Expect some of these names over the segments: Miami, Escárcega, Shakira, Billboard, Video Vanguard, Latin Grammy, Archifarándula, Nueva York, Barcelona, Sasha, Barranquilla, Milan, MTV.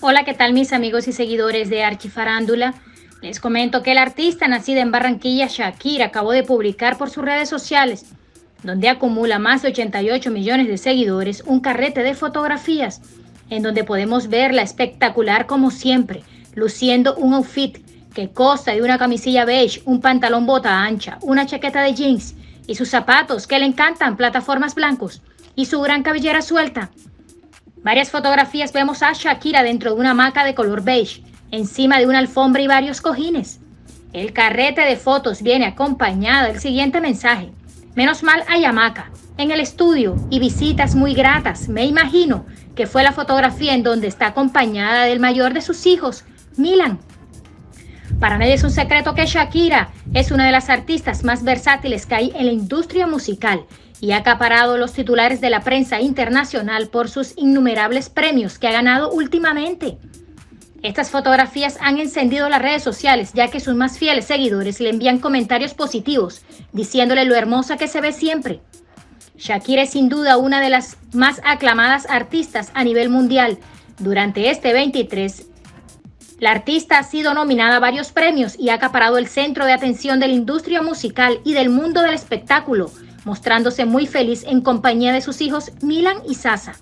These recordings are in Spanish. Hola, ¿qué tal mis amigos y seguidores de Archifarándula? Les comento que la artista nacida en Barranquilla, Shakira, acabó de publicar por sus redes sociales, donde acumula más de 88 millones de seguidores, un carrete de fotografías, en donde podemos verla espectacular como siempre, luciendo un outfit que consta de una camisilla beige, un pantalón bota ancha, una chaqueta de jeans y sus zapatos que le encantan, plataformas blancos, y su gran cabellera suelta. Varias fotografías vemos a Shakira dentro de una hamaca de color beige, encima de una alfombra y varios cojines. El carrete de fotos viene acompañado del siguiente mensaje: menos mal hay hamaca en el estudio y visitas muy gratas. Me imagino que fue la fotografía en donde está acompañada del mayor de sus hijos, Milan. Para nadie es un secreto que Shakira es una de las artistas más versátiles que hay en la industria musical y ha acaparado los titulares de la prensa internacional por sus innumerables premios que ha ganado últimamente. Estas fotografías han encendido las redes sociales, ya que sus más fieles seguidores le envían comentarios positivos, diciéndole lo hermosa que se ve siempre. Shakira es sin duda una de las más aclamadas artistas a nivel mundial. Durante este 2023, la artista ha sido nominada a varios premios y ha acaparado el centro de atención de la industria musical y del mundo del espectáculo, mostrándose muy feliz en compañía de sus hijos Milan y Sasha.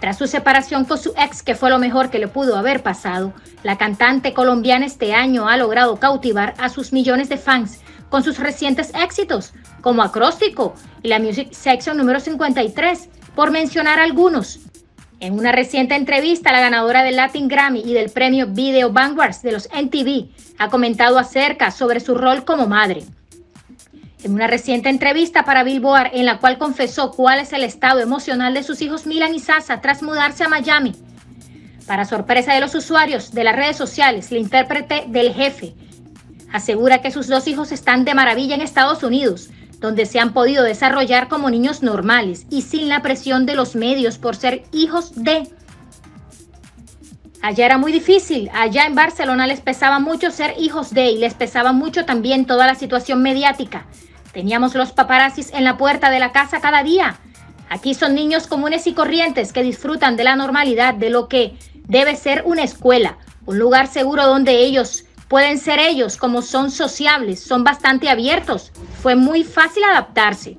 Tras su separación con su ex, que fue lo mejor que le pudo haber pasado, la cantante colombiana este año ha logrado cautivar a sus millones de fans con sus recientes éxitos, como Acróstico y la Music Section número 53, por mencionar algunos. En una reciente entrevista, la ganadora del Latin Grammy y del premio Video Vanguard de los MTV ha comentado acerca sobre su rol como madre. En una reciente entrevista para Billboard, en la cual confesó cuál es el estado emocional de sus hijos Milan y Sasha tras mudarse a Miami. Para sorpresa de los usuarios de las redes sociales, la intérprete del jefe asegura que sus dos hijos están de maravilla en Estados Unidos, donde se han podido desarrollar como niños normales y sin la presión de los medios por ser hijos de... Allá era muy difícil, allá en Barcelona les pesaba mucho ser hijos de y les pesaba mucho también toda la situación mediática. Teníamos los paparazzis en la puerta de la casa cada día. Aquí son niños comunes y corrientes que disfrutan de la normalidad de lo que debe ser una escuela, un lugar seguro donde ellos pueden ser ellos, como son sociables, son bastante abiertos. Fue muy fácil adaptarse.